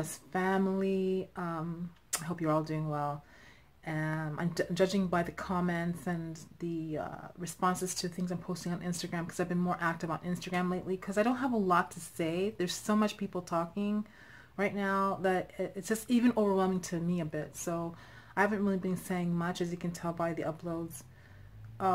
blessed family. I hope you're all doing well. I'm judging by the comments and the responses to things I'm posting on Instagram, because I've been more active on Instagram lately because I don't have a lot to say. There's so much people talking right now that it's just even overwhelming to me a bit. So I haven't really been saying much, as you can tell by the uploads.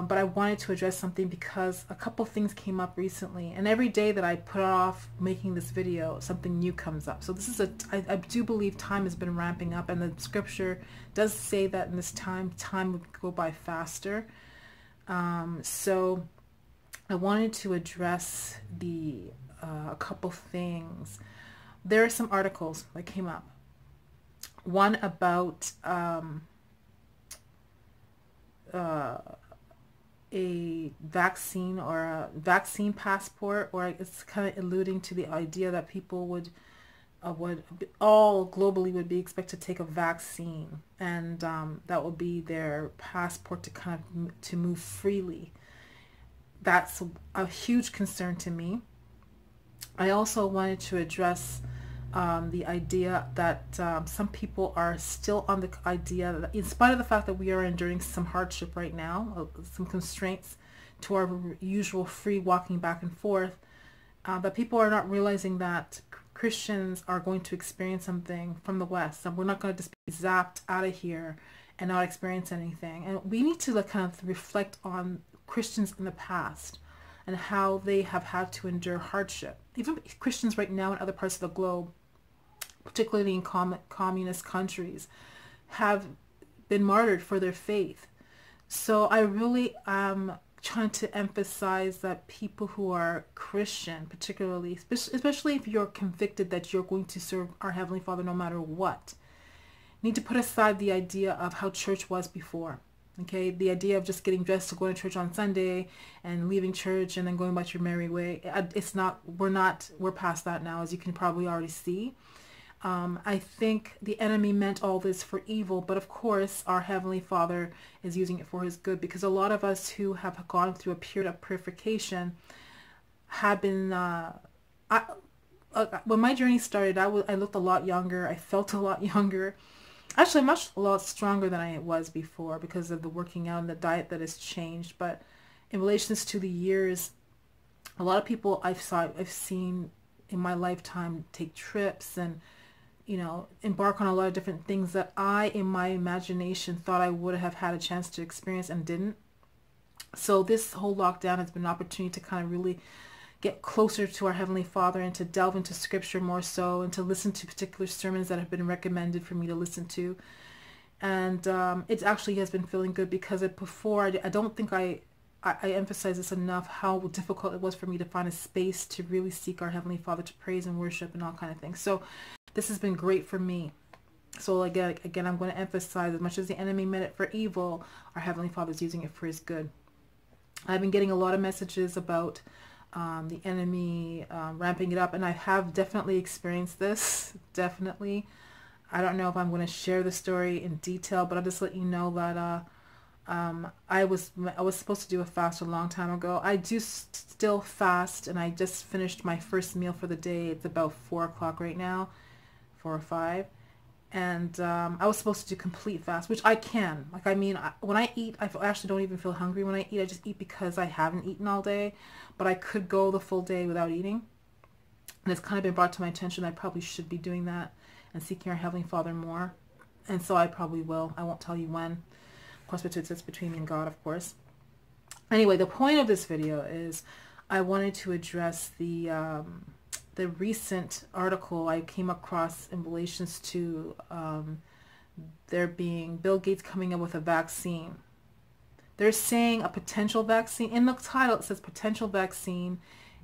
But I wanted to address something because a couple things came up recently, and every day that I put off making this video, something new comes up. So this is I do believe time has been ramping up, and the scripture does say that in this time would go by faster. So I wanted to address a couple things. There are some articles that came up. One about a vaccine or a vaccine passport, or it's kind of alluding to the idea that people would all globally would be expected to take a vaccine, and that would be their passport to kind of to move freely. That's a huge concern to me. I also wanted to address the idea that some people are still on the idea that, in spite of the fact that we are enduring some hardship right now, some constraints to our usual free walking back and forth, that people are not realizing that Christians are going to experience something from the West, and we're not going to just be zapped out of here and not experience anything. And we need to kind of reflect on Christians in the past and how they have had to endure hardship. Even Christians right now in other parts of the globe, particularly in communist countries, have been martyred for their faith. So I really am trying to emphasize that people who are Christian, particularly, especially if you're convicted that you're going to serve our Heavenly Father no matter what, need to put aside the idea of how church was before. Okay, the idea of just getting dressed to go to church on Sunday and leaving church and then going about your merry way. We're past that now, as you can probably already see. I think the enemy meant all this for evil, but of course our Heavenly Father is using it for his good, because a lot of us who have gone through a period of purification have been, when my journey started, I looked a lot younger, I felt a lot younger. Actually, I'm much a lot stronger than I was before because of the working out and the diet that has changed. But in relation to the years, a lot of people I've seen in my lifetime take trips and, you know, embark on a lot of different things that I, in my imagination, thought I would have had a chance to experience and didn't. So this whole lockdown has been an opportunity to kind of really get closer to our Heavenly Father and to delve into scripture more so, and to listen to particular sermons that have been recommended for me to listen to. And it actually has been feeling good, because before I don't think I emphasize this enough, how difficult it was for me to find a space to really seek our Heavenly Father, to praise and worship and all kind of things. So this has been great for me. So again, I'm going to emphasize, as much as the enemy meant it for evil, our Heavenly Father is using it for his good. I've been getting a lot of messages about the enemy ramping it up, and I have definitely experienced this, definitely. I don't know if I'm going to share the story in detail, but I'll just let you know that I was supposed to do a fast a long time ago. I do still fast, and I just finished my first meal for the day. It's about 4 o'clock right now, 4 or 5, and I was supposed to do complete fast, which I can. When I eat, I actually don't even feel hungry when I eat. I just eat because I haven't eaten all day, but I could go the full day without eating. And it's kind of been brought to my attention that I probably should be doing that and seeking our Heavenly Father more. And so I probably will. I won't tell you when. Of course, it's between me and God, of course. Anyway, the point of this video is I wanted to address the recent article I came across in relations to there being Bill Gates coming up with a vaccine. They're saying a potential vaccine. In the title it says potential vaccine,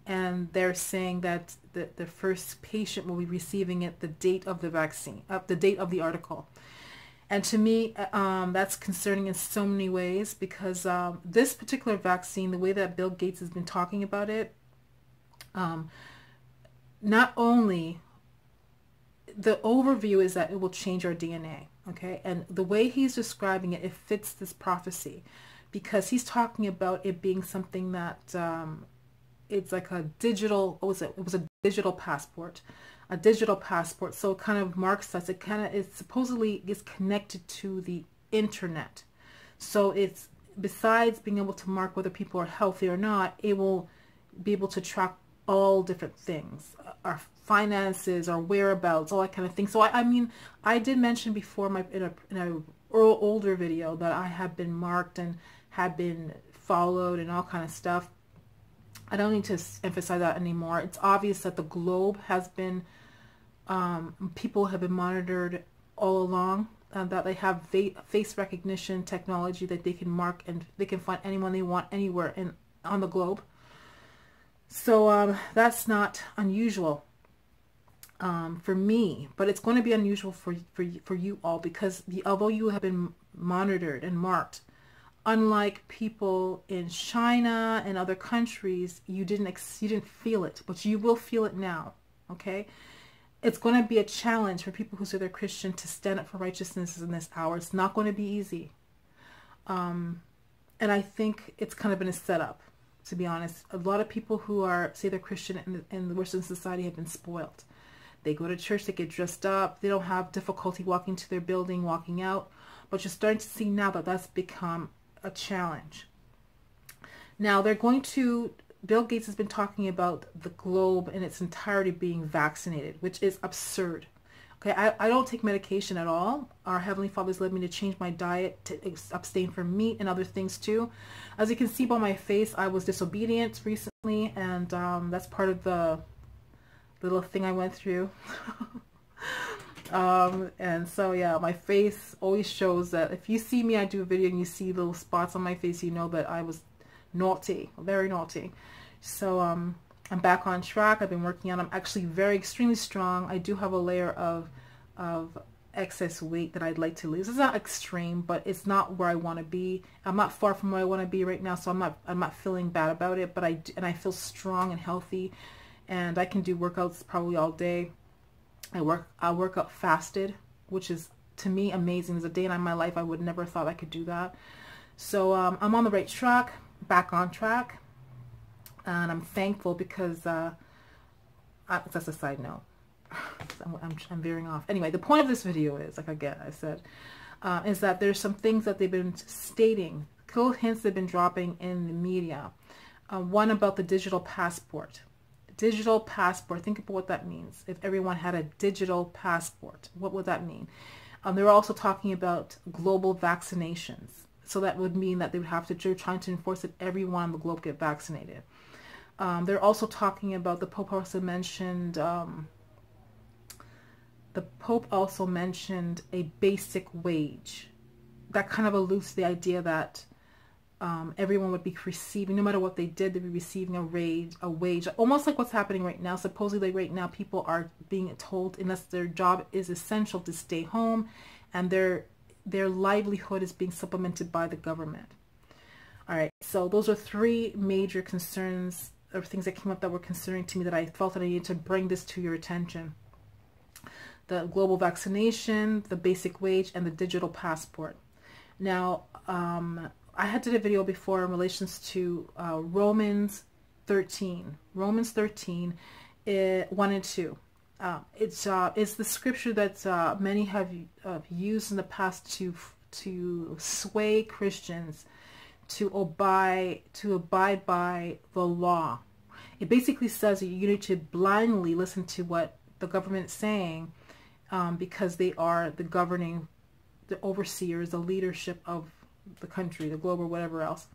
and they're saying that the first patient will be receiving it the date of the vaccine, the date of the article. And to me, that's concerning in so many ways, because this particular vaccine, the way that Bill Gates has been talking about it, not only the overview is that it will change our DNA, okay? And the way he's describing it, it fits this prophecy, because he's talking about it being something that it's like a digital, it was a digital passport, a digital passport, so it kind of marks us. It kind of is supposedly is connected to the internet. So it's, besides being able to mark whether people are healthy or not, it will be able to track all different things, our finances, our whereabouts, all that kind of thing. So I mean, I did mention before in an older video that I have been marked and have been followed and all kind of stuff. I don't need to emphasize that anymore. It's obvious that the globe has been, people have been monitored all along, that they have face recognition technology that they can mark, and they can find anyone they want anywhere on the globe. So that's not unusual for me, but it's going to be unusual for you all, because although you have been monitored and marked, unlike people in China and other countries, you didn't feel it, but you will feel it now. Okay, it's going to be a challenge for people who say they're Christian to stand up for righteousness in this hour. It's not going to be easy, and I think it's kind of been a setup. To be honest, a lot of people who say they're Christian in the Western society have been spoiled. They go to church, they get dressed up, they don't have difficulty walking to their building, walking out. But you're starting to see now that that's become a challenge. Now they're going to, Bill Gates has been talking about the globe in its entirety being vaccinated, which is absurd. Okay, I don't take medication at all. Our Heavenly Father's led me to change my diet, to abstain from meat and other things too. As you can see by my face, I was disobedient recently, and that's part of the little thing I went through. And so yeah, my face always shows that. If you see me, I do a video and you see little spots on my face, you know that I was naughty, very naughty. So I'm back on track. I've been working out. I'm actually extremely strong. I do have a layer of excess weight that I'd like to lose. It's not extreme, but it's not where I want to be. I'm not far from where I want to be right now, so I'm not feeling bad about it. But I feel strong and healthy, and I can do workouts probably all day. I work out fasted, which is to me amazing. There's a day in my life I would never thought I could do that. So I'm on the right track, back on track, and I'm thankful because that's a side note. I'm veering off. Anyway, the point of this video is, like again I said, is that there's some things that they've been stating, cool hints they've been dropping in the media. One about the digital passport. Digital passport. Think about what that means. If everyone had a digital passport, what would that mean? They're also talking about global vaccinations. So that would mean that they would have to, they're trying to enforce that everyone on the globe get vaccinated. They're also talking about, the Pope also mentioned a basic wage. That kind of alludes to the idea that everyone would be receiving, no matter what they did, they'd be receiving a wage, almost like what's happening right now. Supposedly right now, people are being told, unless their job is essential, to stay home, and their livelihood is being supplemented by the government. All right, so those are three major concerns or things that came up that were concerning to me, that I felt that I needed to bring this to your attention. The global vaccination, the basic wage, and the digital passport. Now, I had did a video before in relations to Romans 13. Romans 13, 1 and 2. It's the scripture that many have used in the past to sway Christians to abide by the law. It basically says that you need to blindly listen to what the government is saying, because they are the governing, the overseers, the leadership of the country, the globe, or whatever else.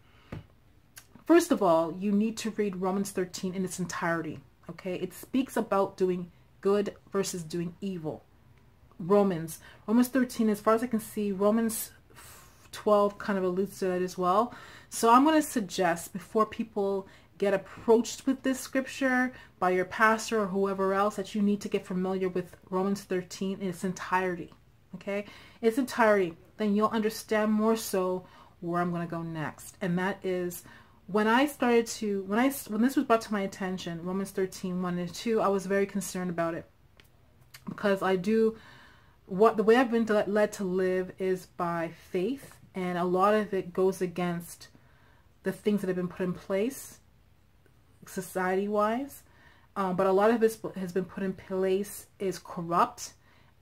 First of all, you need to read Romans 13 in its entirety. Okay, it speaks about doing good versus doing evil. Romans 13, as far as I can see, Romans 12 kind of alludes to that as well. So I'm going to suggest, before people get approached with this scripture by your pastor or whoever else, that you need to get familiar with Romans 13 in its entirety. Okay, its entirety. Then you'll understand more so where I'm going to go next. And that is, when I started to, when this was brought to my attention, Romans 13, 1 and 2, I was very concerned about it, because the way I've been led to live is by faith, and a lot of it goes against the things that have been put in place society-wise, But a lot of this has been put in place is corrupt,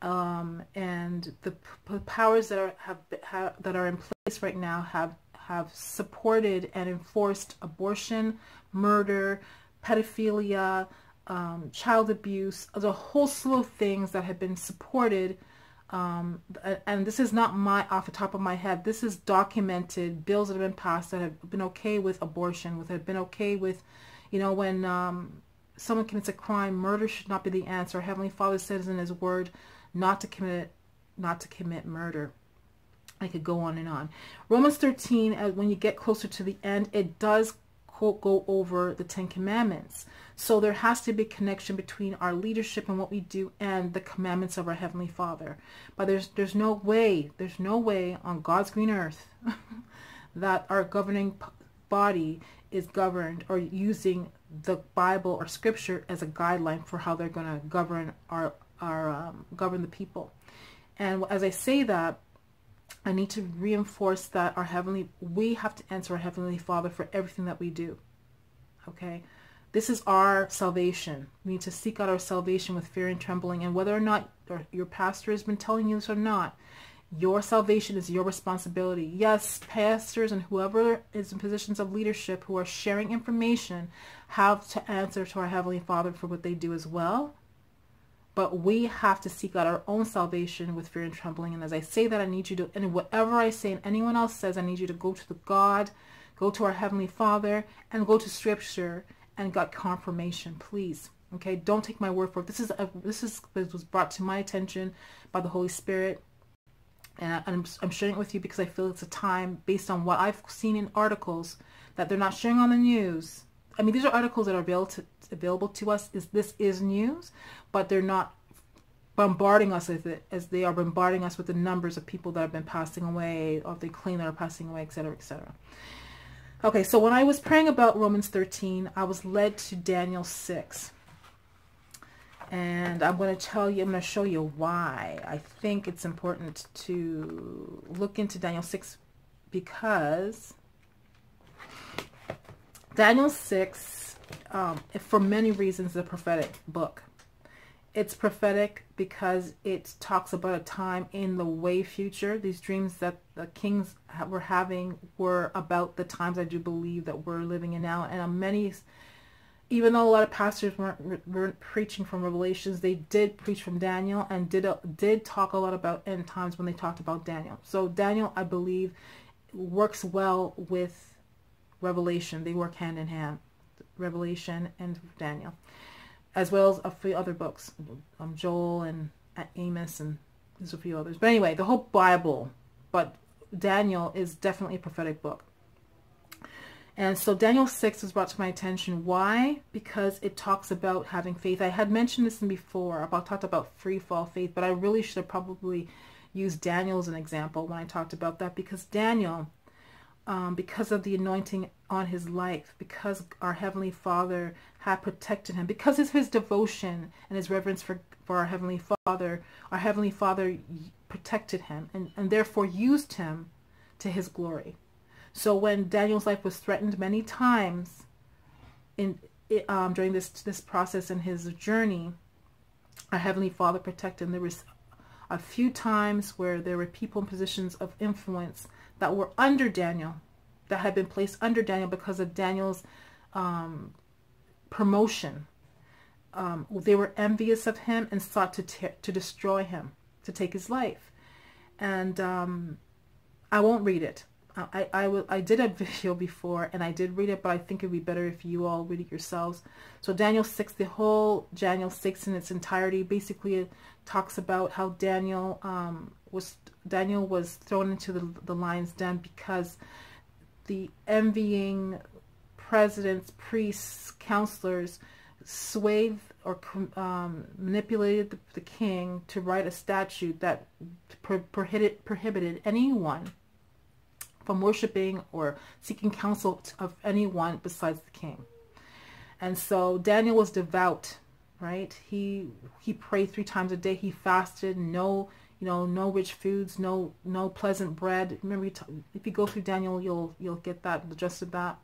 and the powers that are in place right now have supported and enforced abortion, murder, pedophilia, child abuse. There's a whole slew of things that have been supported. And this is not my off the top of my head. This is documented bills that have been passed that have been okay with abortion, that have been okay with, you know, when someone commits a crime, murder should not be the answer. Heavenly Father says in His Word, not to commit murder. I could go on and on. Romans 13, when you get closer to the end, it does quote go over the Ten Commandments. So there has to be a connection between our leadership and what we do and the commandments of our Heavenly Father. But there's no way on God's green earth that our governing body is governed or using the Bible or Scripture as a guideline for how they're going to govern govern the people. And as I say that, I need to reinforce that we have to answer our Heavenly Father for everything that we do. Okay? This is our salvation. We need to seek out our salvation with fear and trembling. And whether or not your pastor has been telling you this or not, your salvation is your responsibility. Yes, pastors and whoever is in positions of leadership who are sharing information have to answer to our Heavenly Father for what they do as well. But we have to seek out our own salvation with fear and trembling. And as I say that, I need you to, and whatever I say and anyone else says, I need you to go to go to our Heavenly Father, and go to Scripture and got confirmation, please. Okay, don't take my word for it. This was brought to my attention by the Holy Spirit, and I'm sharing it with you because I feel it's a time, based on what I've seen in articles that they're not sharing on the news. I mean, these are articles that are available to us. This is news, but they're not bombarding us with it as they are bombarding us with the numbers of people that have been passing away, or they claim that are passing away, etc., etc. Okay, so when I was praying about Romans 13, I was led to Daniel 6. And I'm going to show you why I think it's important to look into Daniel 6, because Daniel 6, for many reasons, is a prophetic book. It's prophetic because it talks about a time in the way future. These dreams that the kings were having were about the times I do believe that we're living in now. And many, even though a lot of pastors weren't preaching from Revelations, they did preach from Daniel, and did talk a lot about end times when they talked about Daniel. So Daniel, I believe, works well with Revelation. They work hand in hand, Revelation and Daniel, as well as a few other books, Joel and Amos, and there's a few others. But anyway, the whole Bible, but Daniel is definitely a prophetic book. And so Daniel 6 was brought to my attention. Why? Because it talks about having faith. I had mentioned this before, talked about free fall faith, but I really should have probably used Daniel as an example when I talked about that, because Daniel, because of the anointing on his life, because our Heavenly Father had protected him, because of his devotion and his reverence for our Heavenly Father protected him and therefore used him to His glory. So when Daniel's life was threatened many times during this process in his journey, our Heavenly Father protected him. There was a few times where there were people in positions of influence that were under Daniel, that had been placed under Daniel because of Daniel's promotion. They were envious of him and sought to destroy him, to take his life. And I won't read it. I did a video before and I did read it, but I think it'd be better if you all read it yourselves. So Daniel 6, the whole Daniel 6 in its entirety, basically it talks about how Daniel was thrown into the lion's den because the envying presidents, priests, counselors swayed or manipulated the king to write a statute that prohibited anyone from worshiping or seeking counsel of anyone besides the king. And so Daniel was devout, right? He prayed 3 times a day. He fasted. No rich foods, no pleasant bread. Remember, if you go through Daniel, you'll get that, the gist of that.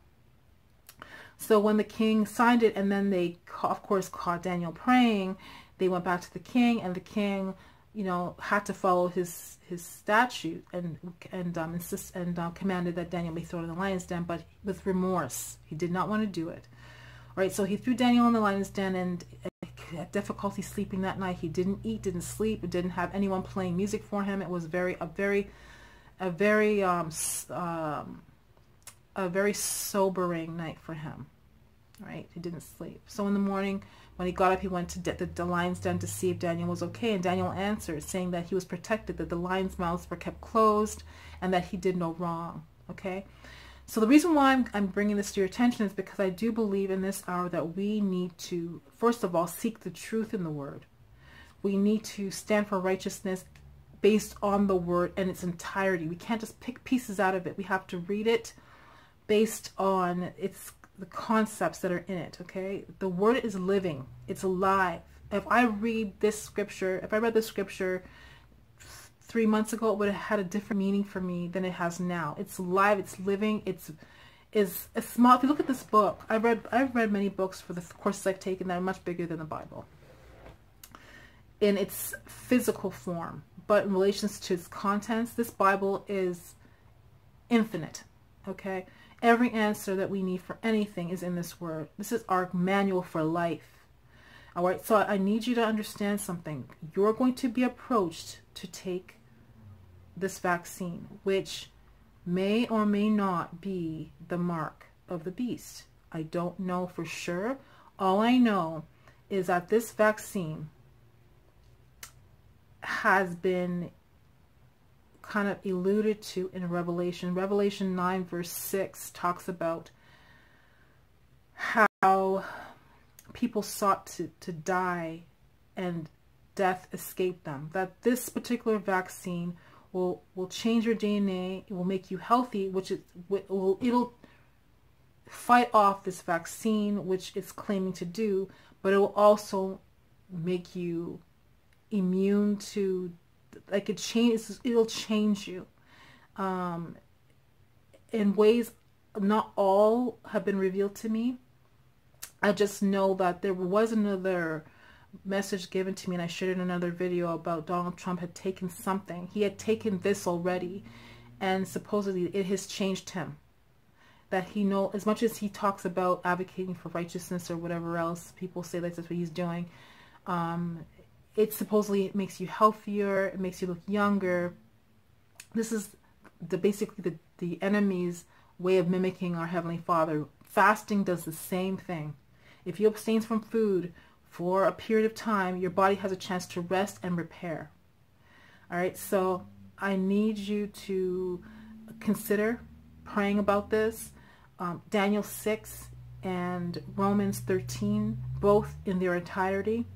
So when the king signed it, and then they, of course, caught Daniel praying, they went back to the king, and the king, you know, had to follow his statute and commanded that Daniel be thrown in the lion's den, but with remorse. He did not want to do it. All right, so he threw Daniel in the lion's den, and had difficulty sleeping that night. He didn't eat, didn't sleep, didn't have anyone playing music for him. It was a very sobering night for him. All right, he didn't sleep. So in the morning, when he got up, he went to the lion's den to see if Daniel was okay, and Daniel answered, saying that he was protected, that the lions' mouths were kept closed, and that he did no wrong. Okay, so the reason why I'm bringing this to your attention is because I do believe in this hour that we need to, first of all, seek the truth in the word. We need to stand for righteousness based on the word and its entirety. We can't just pick pieces out of it. We have to read it based on its the concepts that are in it, okay? The word is living, it's alive. If I read this scripture, if I read this scripture 3 months ago, it would have had a different meaning for me than it has now. It's alive, it's living, it's small. If you look at this book, I've read many books for the courses I've taken that are much bigger than the Bible in its physical form, but in relations to its contents, this Bible is infinite, okay? Every answer that we need for anything is in this word. This is our manual for life. All right, so I need you to understand something. You're going to be approached to take this vaccine, which may or may not be the mark of the beast. I don't know for sure. All I know is that this vaccine has been kind of alluded to in Revelation. Revelation 9 verse 6 talks about how people sought to die and death escaped them. That this particular vaccine will change your DNA, it will make you healthy, which is, it'll fight off this vaccine, which it's claiming to do, but it will also make you immune to, like, it changes, it'll change you in ways not all have been revealed to me. I just know that there was another message given to me, and I shared in another video about Donald Trump had taken something. He had taken this already, and supposedly it has changed him. That he knows, as much as he talks about advocating for righteousness or whatever else, people say that's what he's doing. It supposedly makes you healthier, it makes you look younger. This is basically the enemy's way of mimicking our Heavenly Father. Fasting does the same thing. If you abstain from food for a period of time, your body has a chance to rest and repair. All right, so I need you to consider praying about this. Daniel 6 and Romans 13, both in their entirety.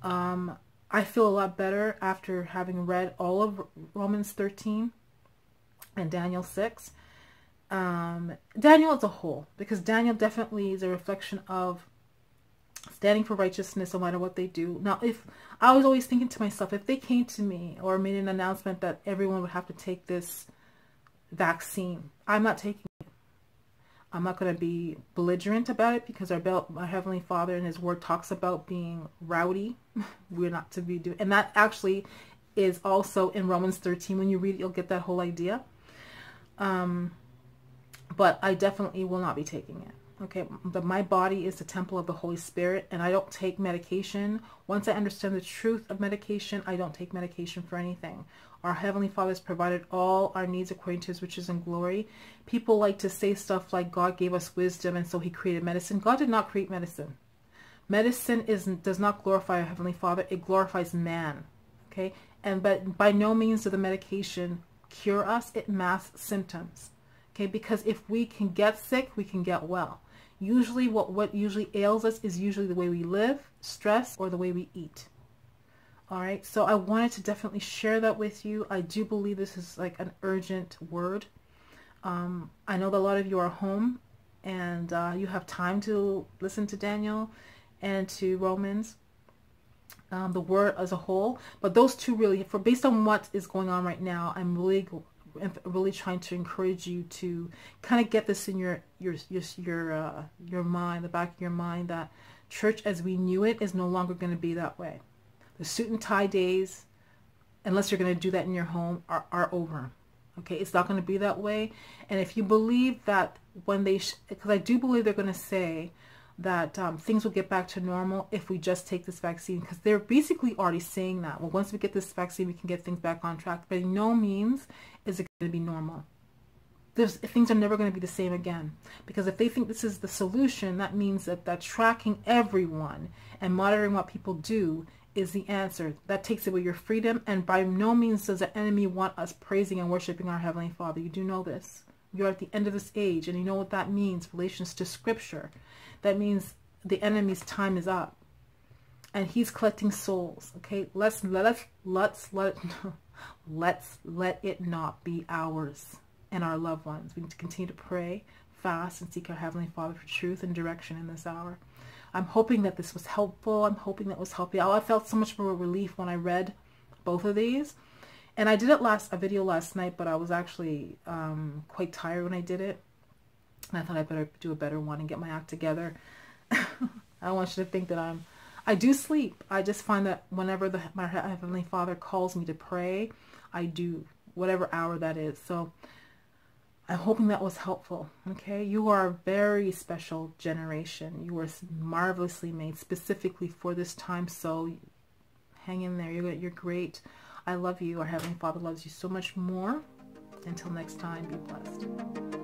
I feel a lot better after having read all of Romans 13 and Daniel 6. Daniel as a whole, because Daniel definitely is a reflection of standing for righteousness no matter what they do. Now, if I was always thinking to myself, if they came to me or made an announcement that everyone would have to take this vaccine, I'm not taking it. I'm not going to be belligerent about it, because our Heavenly Father and His Word talks about being rowdy. We're not to be doing, and that actually is also in Romans 13. When you read it, you'll get that whole idea. But I definitely will not be taking it. Okay, but my body is the temple of the Holy Spirit, and I don't take medication. Once I understand the truth of medication, I don't take medication for anything. Our Heavenly Father has provided all our needs according to His riches and glory. People like to say stuff like God gave us wisdom and so He created medicine. God did not create medicine. Medicine does not glorify our Heavenly Father. It glorifies man. Okay, but by no means does the medication cure us. It masks symptoms. Okay, because if we can get sick, we can get well. Usually, what usually ails us is usually the way we live, stress, or the way we eat. All right, so I wanted to definitely share that with you. I do believe this is like an urgent word. I know that a lot of you are home, and you have time to listen to Daniel and to Romans, the word as a whole. But those two really, based on what is going on right now, I'm really and really trying to encourage you to kind of get this in your mind, the back of your mind, that church as we knew it is no longer going to be that way. The suit and tie days, unless you're going to do that in your home, are over. Okay, it's not going to be that way. And if you believe that when they, because I do believe they're going to say that things will get back to normal if we just take this vaccine, because they're basically already saying that, well, once we get this vaccine, we can get things back on track. By no means is it going to be normal. Things are never going to be the same again, because if they think this is the solution, that means that, tracking everyone and monitoring what people do is the answer. That takes away your freedom, and by no means does the enemy want us praising and worshiping our Heavenly Father. You do know this. You're at the end of this age, and you know what that means, relations to Scripture. That means the enemy's time is up, and he's collecting souls. Okay, let it not be ours and our loved ones. We need to continue to pray, fast, and seek our Heavenly Father for truth and direction in this hour. I'm hoping that this was helpful. I'm hoping that was helpful. I felt so much more relief when I read both of these. And I did it a video last night, but I was actually quite tired when I did it. And I thought I better do a better one and get my act together. I don't want you to think that I do sleep. I just find that whenever my Heavenly Father calls me to pray, I do, whatever hour that is. So I'm hoping that was helpful. Okay, you are a very special generation. You were marvelously made specifically for this time. So hang in there. You're great. I love you. Our Heavenly Father loves you so much more. Until next time, be blessed.